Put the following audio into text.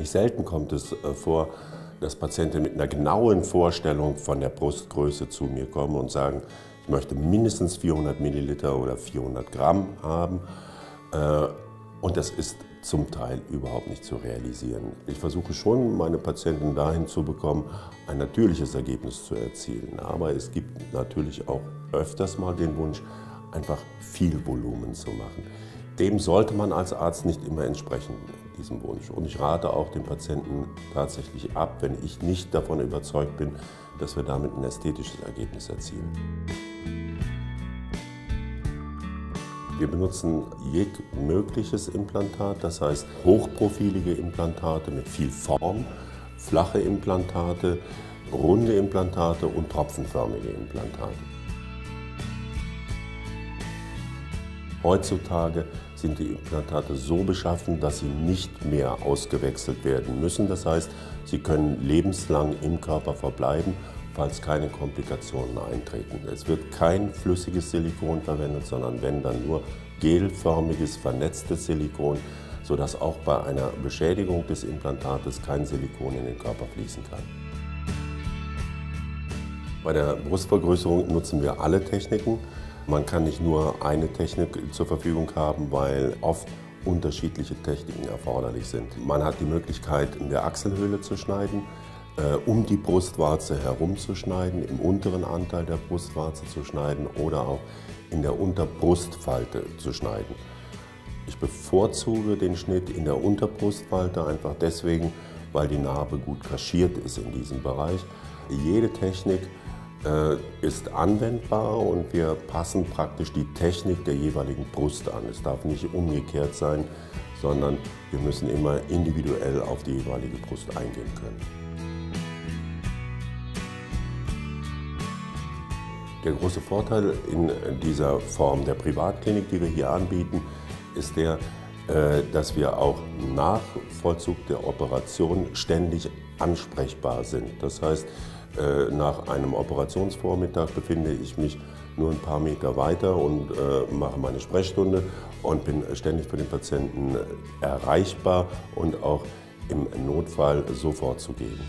Nicht selten kommt es vor, dass Patienten mit einer genauen Vorstellung von der Brustgröße zu mir kommen und sagen, ich möchte mindestens 400 Milliliter oder 400 Gramm haben. Und das ist zum Teil überhaupt nicht zu realisieren. Ich versuche schon, meine Patienten dahin zu bekommen, ein natürliches Ergebnis zu erzielen. Aber es gibt natürlich auch öfters mal den Wunsch, einfach viel Volumen zu machen. Dem sollte man als Arzt nicht immer entsprechen, diesem Wunsch. Und ich rate auch den Patienten tatsächlich ab, wenn ich nicht davon überzeugt bin, dass wir damit ein ästhetisches Ergebnis erzielen. Wir benutzen jegliches Implantat, das heißt hochprofilige Implantate mit viel Form, flache Implantate, runde Implantate und tropfenförmige Implantate. Heutzutage sind die Implantate so beschaffen, dass sie nicht mehr ausgewechselt werden müssen. Das heißt, sie können lebenslang im Körper verbleiben, falls keine Komplikationen eintreten. Es wird kein flüssiges Silikon verwendet, sondern wenn, dann nur gelförmiges, vernetztes Silikon, sodass auch bei einer Beschädigung des Implantates kein Silikon in den Körper fließen kann. Bei der Brustvergrößerung nutzen wir alle Techniken. Man kann nicht nur eine Technik zur Verfügung haben, weil oft unterschiedliche Techniken erforderlich sind. Man hat die Möglichkeit, in der Achselhöhle zu schneiden, um die Brustwarze herum zu schneiden, im unteren Anteil der Brustwarze zu schneiden oder auch in der Unterbrustfalte zu schneiden. Ich bevorzuge den Schnitt in der Unterbrustfalte einfach deswegen, weil die Narbe gut kaschiert ist in diesem Bereich. Jede Technik ist anwendbar und wir passen praktisch die Technik der jeweiligen Brust an. Es darf nicht umgekehrt sein, sondern wir müssen immer individuell auf die jeweilige Brust eingehen können. Der große Vorteil in dieser Form der Privatklinik, die wir hier anbieten, ist der, dass wir auch nach Vollzug der Operation ständig ansprechbar sind. Das heißt, nach einem Operationsvormittag befinde ich mich nur ein paar Meter weiter und mache meine Sprechstunde und bin ständig für den Patienten erreichbar und auch im Notfall sofort zugegen.